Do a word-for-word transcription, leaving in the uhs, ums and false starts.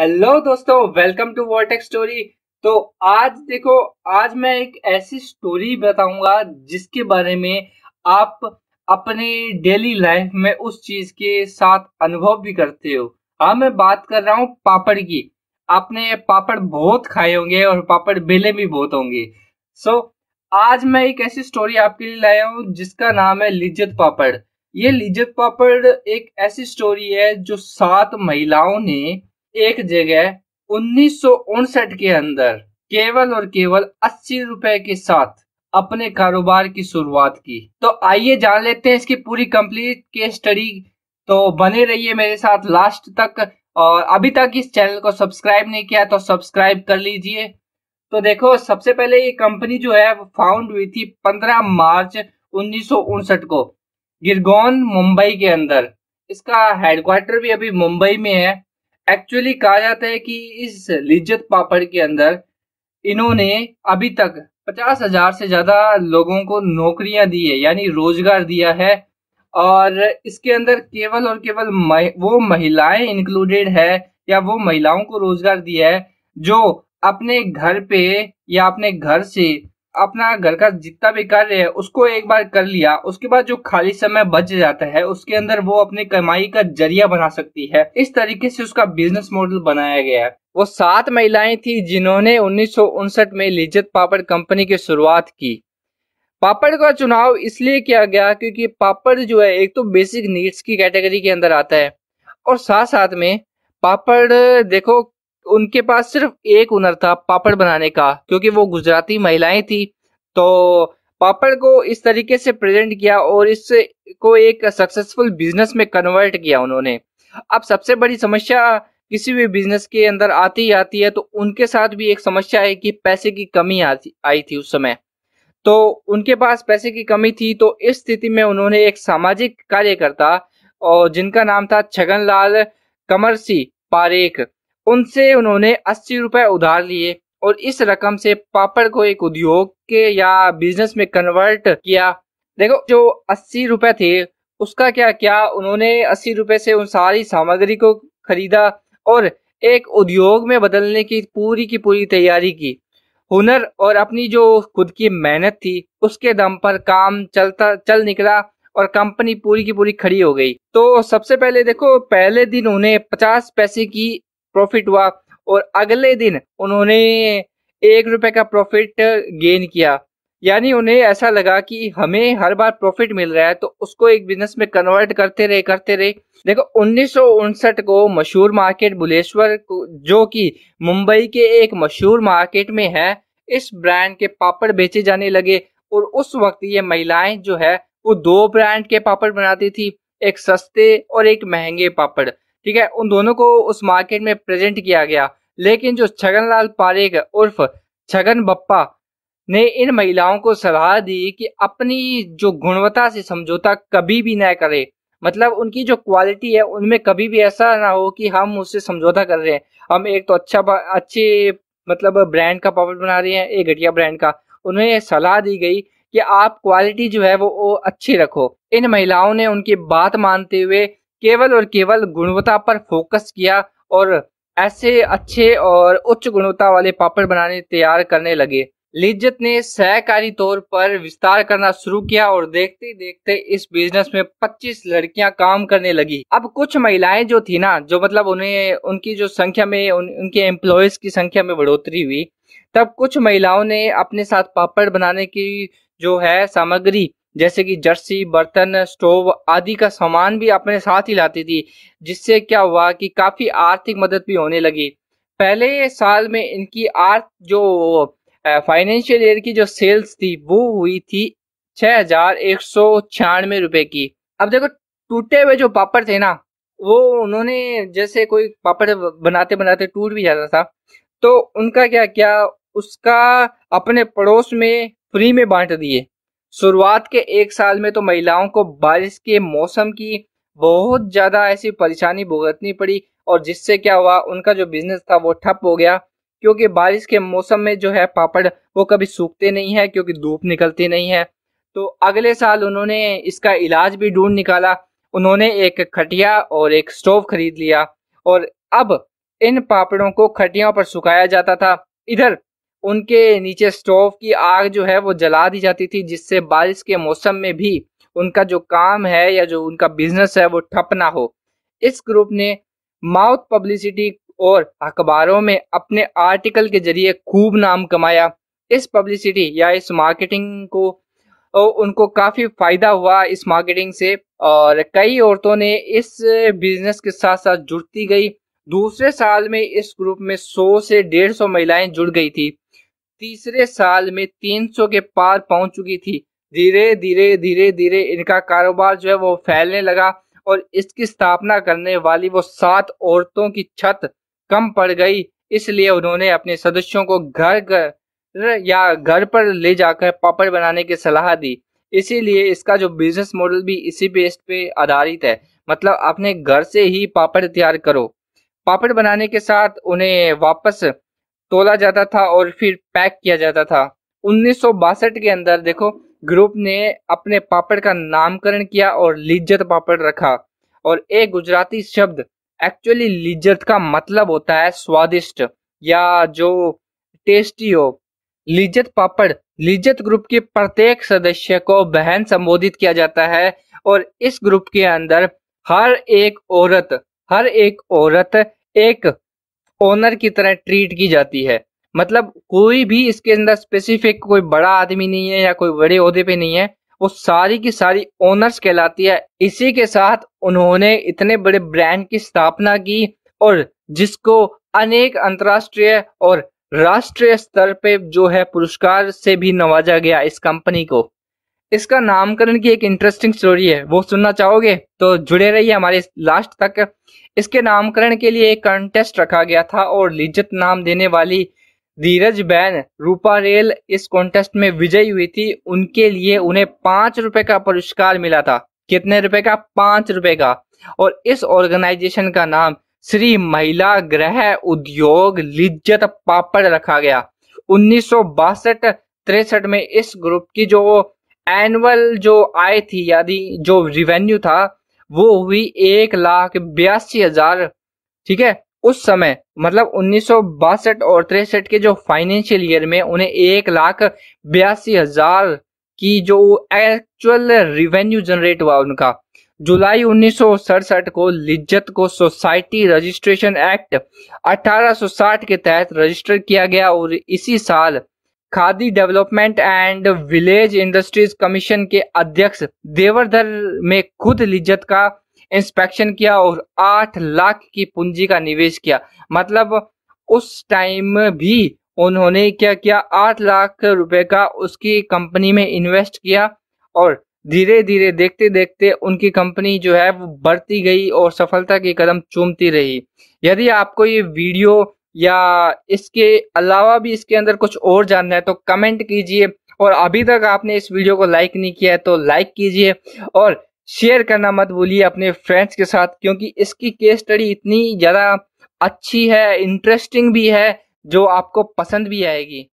Hello दोस्तों, welcome to वॉटेक story. तो आज देखो, आज मैं एक ऐसी स्टोरी बताऊंगा जिसके बारे में आप अपने डेली लाइफ में उस चीज के साथ अनुभव भी करते हो। हाँ, मैं बात कर रहा हूँ पापड़ की। आपने पापड़ बहुत खाए होंगे और पापड़ बेले भी बहुत होंगे। सो so, आज मैं एक ऐसी स्टोरी आपके लिए लाया हूँ जिसका नाम है लिज्जत पापड़। ये लिज्जत पापड़ एक ऐसी स्टोरी है जो सात महिलाओं ने एक जगह उन्नीस सौ उनसठ के अंदर केवल और केवल अस्सी रुपए के साथ अपने कारोबार की शुरुआत की। तो आइए जान लेते हैं इसकी पूरी कंप्लीट केस स्टडी। तो बने रहिए मेरे साथ लास्ट तक, और अभी तक इस चैनल को सब्सक्राइब नहीं किया तो सब्सक्राइब कर लीजिए। तो देखो, सबसे पहले ये कंपनी जो है वो फाउंड हुई थी पंद्रह मार्च उन्नीस सौ उनसठ को गिरगौन मुंबई के अंदर। इसका हेडक्वार्टर भी अभी मुंबई में है। एक्चुअली कहा जाता है कि इस लिज्जत पापड़ के अंदर इन्होंने अभी तक पचास हजार से ज्यादा लोगों को नौकरियां दी है, यानी रोजगार दिया है। और इसके अंदर केवल और केवल मह, वो महिलाएं इंक्लूडेड है या वो महिलाओं को रोजगार दिया है जो अपने घर पे या अपने घर से अपना घर का जितना भी कार्य है उसको एक बार कर लिया, उसके बाद जो खाली समय बच जाता है उसके अंदर वो अपनी कमाई का जरिया बना सकती है। इस तरीके से उसका बिजनेस मॉडल बनाया गया है। वो सात महिलाएं थी जिन्होंने उन्नीस सौ उनसठ में लिज्जत पापड़ कंपनी की शुरुआत की। पापड़ का चुनाव इसलिए किया गया क्योंकि पापड़ जो है एक तो बेसिक नीड्स की कैटेगरी के अंदर आता है, और साथ साथ में पापड़ देखो उनके पास सिर्फ एक हुनर था पापड़ बनाने का, क्योंकि वो गुजराती महिलाएं थी। तो पापड़ को इस तरीके से प्रेजेंट किया और इससे को एक सक्सेसफुल बिजनेस में कन्वर्ट किया उन्होंने। अब सबसे बड़ी समस्या किसी भी बिजनेस के अंदर आती ही आती है, तो उनके साथ भी एक समस्या है कि पैसे की कमी आती आई थी उस समय। तो उनके पास पैसे की कमी थी, तो इस स्थिति में उन्होंने एक सामाजिक कार्यकर्ता और जिनका नाम था छगनलाल कमरसी पारेख, उनसे उन्होंने अस्सी रुपए उधार लिए और इस रकम से पापड़ को एक उद्योग के या बिजनेस में कन्वर्ट किया। देखो, जो अस्सी रुपए थे उसका क्या क्या उन्होंने अस्सी रुपए से उन सारी सामग्री को खरीदा और एक उद्योग में बदलने की पूरी की पूरी तैयारी की। हुनर और अपनी जो खुद की मेहनत थी उसके दम पर काम चलता चल निकला और कंपनी पूरी की पूरी खड़ी हो गई। तो सबसे पहले देखो, पहले दिन उन्हें पचास पैसे की प्रॉफिट हुआ और अगले दिन उन्होंने एक रुपए का प्रॉफिट गेन किया। यानी उन्हें ऐसा लगा कि हमें हर बार प्रॉफिट मिल रहा है, तो उसको एक बिजनेस में कन्वर्ट करते रहे करते रहे। देखो, उन्नीस सौ उनसठ को मशहूर मार्केट भुलेश्वर जो कि मुंबई के एक मशहूर मार्केट में है, इस ब्रांड के पापड़ बेचे जाने लगे। और उस वक्त ये महिलाएं जो है वो दो ब्रांड के पापड़ बनाती थी, एक सस्ते और एक महंगे पापड़, ठीक है। उन दोनों को उस मार्केट में प्रेजेंट किया गया। लेकिन जो छगनलाल पारेख उर्फ छगनबप्पा ने इन महिलाओं को सलाह दी कि अपनी जो गुणवत्ता से समझौता कभी भी ना करें, मतलब उनकी जो क्वालिटी है उनमें कभी भी ऐसा ना हो कि हम उससे समझौता कर रहे हैं। हम एक तो अच्छा अच्छे मतलब ब्रांड का पापड़ बना रहे हैं, एक घटिया ब्रांड का। उन्हें सलाह दी गई कि आप क्वालिटी जो है वो, वो अच्छी रखो। इन महिलाओं ने उनकी बात मानते हुए केवल और केवल गुणवत्ता पर फोकस किया और ऐसे अच्छे और उच्च गुणवत्ता वाले पापड़ बनाने तैयार करने लगे। लिज्जत ने सहकारी तौर पर विस्तार करना शुरू किया और देखते देखते इस बिजनेस में पच्चीस लड़कियां काम करने लगी। अब कुछ महिलाएं जो थी ना, जो मतलब उन्हें उनकी जो संख्या में उन, उनके एम्प्लॉयज की संख्या में बढ़ोतरी हुई, तब कुछ महिलाओं ने अपने साथ पापड़ बनाने की जो है सामग्री जैसे कि जर्सी, बर्तन, स्टोव आदि का सामान भी अपने साथ ही लाती थी, जिससे क्या हुआ कि काफी आर्थिक मदद भी होने लगी। पहले साल में इनकी आर्थ जो फाइनेंशियल ईयर की जो सेल्स थी वो हुई थी छह हजार एक सौ छियानवे रुपए की। अब देखो, टूटे हुए जो पापड़ थे ना वो उन्होंने जैसे कोई पापड़ बनाते बनाते टूट भी जाता था, तो उनका क्या क्या उसका अपने पड़ोस में फ्री में बांट दिए। शुरुआत के एक साल में तो महिलाओं को बारिश के मौसम की बहुत ज्यादा ऐसी परेशानी भुगतनी पड़ी, और जिससे क्या हुआ उनका जो बिजनेस था वो ठप हो गया, क्योंकि बारिश के मौसम में जो है पापड़ वो कभी सूखते नहीं है, क्योंकि धूप निकलती नहीं है। तो अगले साल उन्होंने इसका इलाज भी ढूंढ निकाला। उन्होंने एक खटिया और एक स्टोव खरीद लिया और अब इन पापड़ों को खटियों पर सुखाया जाता था। इधर उनके नीचे स्टोव की आग जो है वो जला दी जाती थी, जिससे बारिश के मौसम में भी उनका जो काम है या जो उनका बिजनेस है वो ठप ना हो। इस ग्रुप ने माउथ पब्लिसिटी और अखबारों में अपने आर्टिकल के जरिए खूब नाम कमाया। इस पब्लिसिटी या इस मार्केटिंग को उनको काफी फायदा हुआ इस मार्केटिंग से, और कई औरतों ने इस बिजनेस के साथ साथ जुड़ती गई। दूसरे साल में इस ग्रुप में सौ से डेढ़ सौ महिलाएं जुड़ गई थी। तीसरे साल में तीन सौ के पार पहुंच चुकी थी। धीरे धीरे धीरे धीरे इनका कारोबार जो है वो फैलने लगा, और इसकी स्थापना करने वाली वो सात औरतों की छत कम पड़ गई, इसलिए उन्होंने अपने सदस्यों को घर घर या घर पर ले जाकर पापड़ बनाने की सलाह दी। इसीलिए इसका जो बिजनेस मॉडल भी इसी बेस पे आधारित है, मतलब अपने घर से ही पापड़ तैयार करो। पापड़ बनाने के साथ उन्हें वापस तोला जाता था और फिर पैक किया जाता था। उन्नीस सौ बासठ के अंदर देखो ग्रुप ने अपने पापड़ का नामकरण किया और लिज्जत पापड़ रखा। और एक गुजराती शब्द, एक्चुअली लिज्जत का मतलब होता है स्वादिष्ट या जो टेस्टी हो। लिज्जत पापड़, लिज्जत ग्रुप के प्रत्येक सदस्य को बहन संबोधित किया जाता है, और इस ग्रुप के अंदर हर एक औरत हर एक औरत एक ओनर की तरह ट्रीट की जाती है। मतलब कोई भी इसके अंदर स्पेसिफिक कोई बड़ा आदमी नहीं है या कोई बड़े ओहदे पे नहीं है, वो सारी की सारी ओनर्स कहलाती है। इसी के साथ उन्होंने इतने बड़े ब्रांड की स्थापना की और जिसको अनेक अंतर्राष्ट्रीय और राष्ट्रीय स्तर पे जो है पुरस्कार से भी नवाजा गया इस कंपनी को। इसका नामकरण की एक इंटरेस्टिंग स्टोरी है, वो सुनना चाहोगे तो जुड़े रहिए हमारे लास्ट तक। इसके नामकरण के लिए एक कंटेस्ट रखा गया था और लिज्जत नाम देने वाली धीरज बहन रूपा रेल इस कॉन्टेस्ट में विजयी हुई थी। उनके लिए उन्हें पांच रुपए का पुरस्कार मिला था। कितने रुपए का? पांच रुपए का। और इस ऑर्गेनाइजेशन का नाम श्री महिला गृह उद्योग लिज्जत पापड़ रखा गया। उन्नीस सौ बासठ तिरसठ में इस ग्रुप की जो एनुअल जो आय थी यानी जो रिवेन्यू था वो हुई एक लाख बयासी हजार। ठीक है, उस समय मतलब उन्नीस सौ बासठ और तिरसठ के जो फाइनेंशियल ईयर में उन्हें एक लाख बयासी हजार की जो एक्चुअल रिवेन्यू जनरेट हुआ उनका। जुलाई उन्नीस सौ सड़सठ को लिज्जत को सोसाइटी रजिस्ट्रेशन एक्ट अठारह सौ साठ के तहत रजिस्टर किया गया, और इसी साल Khadi development and village industries commission के अध्यक्ष देवधर में खुद लिज्जत का इंस्पेक्शन किया और आठ लाख की पूंजी का निवेश किया। मतलब उस टाइम भी उन्होंने क्या किया, आठ लाख रुपए का उसकी कंपनी में इन्वेस्ट किया, और धीरे धीरे देखते देखते उनकी कंपनी जो है वो बढ़ती गई और सफलता के कदम चूमती रही। यदि आपको ये वीडियो या इसके अलावा भी इसके अंदर कुछ और जानना है तो कमेंट कीजिए, और अभी तक आपने इस वीडियो को लाइक नहीं किया है तो लाइक कीजिए और शेयर करना मत भूलिए अपने फ्रेंड्स के साथ, क्योंकि इसकी केस स्टडी इतनी ज़्यादा अच्छी है, इंटरेस्टिंग भी है, जो आपको पसंद भी आएगी।